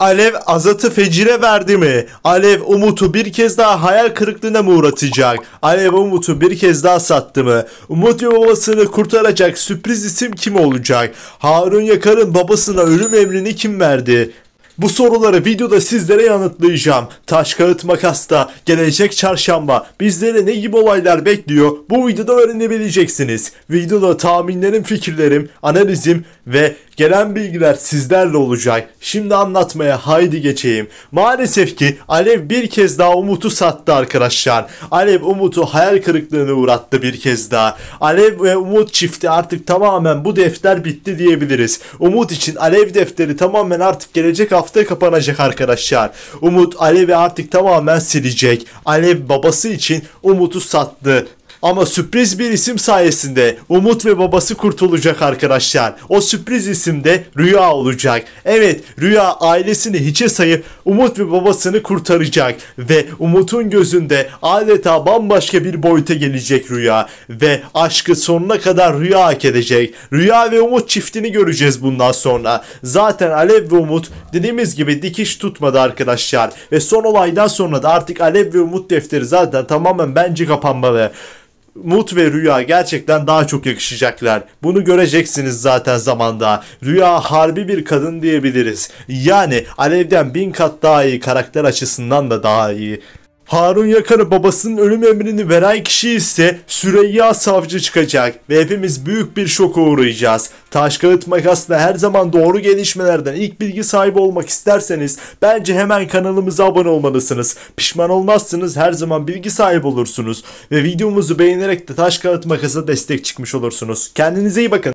Alev Azat'ı Fecir'e verdi mi? Alev Umut'u bir kez daha hayal kırıklığına mı uğratacak? Alev Umut'u bir kez daha sattı mı? Umut ve babasını kurtaracak sürpriz isim kim olacak? Harun Yakar'ın babasına ölüm emrini kim verdi? Bu soruları videoda sizlere yanıtlayacağım. Taş Kağıt Makas'ta gelecek çarşamba bizlere ne gibi olaylar bekliyor bu videoda öğrenebileceksiniz. Videoda tahminlerim, fikirlerim, analizim ve gelen bilgiler sizlerle olacak. Şimdi anlatmaya haydi geçeyim. Maalesef ki Alev bir kez daha Umut'u sattı arkadaşlar. Alev Umut'u hayal kırıklığına uğrattı bir kez daha. Alev ve Umut çifti artık tamamen bu defter bitti diyebiliriz. Umut için Alev defteri tamamen artık gelecek hafta kapanacak arkadaşlar. Umut Alev'i artık tamamen silecek. Alev babası için Umut'u sattı. Ama sürpriz bir isim sayesinde Umut ve babası kurtulacak arkadaşlar. O sürpriz isim de Rüya olacak. Evet, Rüya ailesini hiçe sayıp Umut ve babasını kurtaracak. Ve Umut'un gözünde adeta bambaşka bir boyuta gelecek Rüya. Ve aşkı sonuna kadar Rüya hak edecek. Rüya ve Umut çiftini göreceğiz bundan sonra. Zaten Alev ve Umut dediğimiz gibi dikiş tutmadı arkadaşlar. Ve son olaydan sonra da artık Alev ve Umut defteri zaten tamamen bence kapanmalı. Umut ve Rüya gerçekten daha çok yakışacaklar. Bunu göreceksiniz zaten zamanda. Rüya harbi bir kadın diyebiliriz. Yani Alev'den 1000 kat daha iyi, karakter açısından da daha iyi. Harun Yakar'ın babasının ölüm emrini veren kişi ise Süreyya Savcı çıkacak ve hepimiz büyük bir şoka uğrayacağız. Taş Kağıt Makas'ta her zaman doğru gelişmelerden ilk bilgi sahibi olmak isterseniz bence hemen kanalımıza abone olmalısınız. Pişman olmazsınız, her zaman bilgi sahibi olursunuz ve videomuzu beğenerek de Taş Kağıt Makas'a destek çıkmış olursunuz. Kendinize iyi bakın.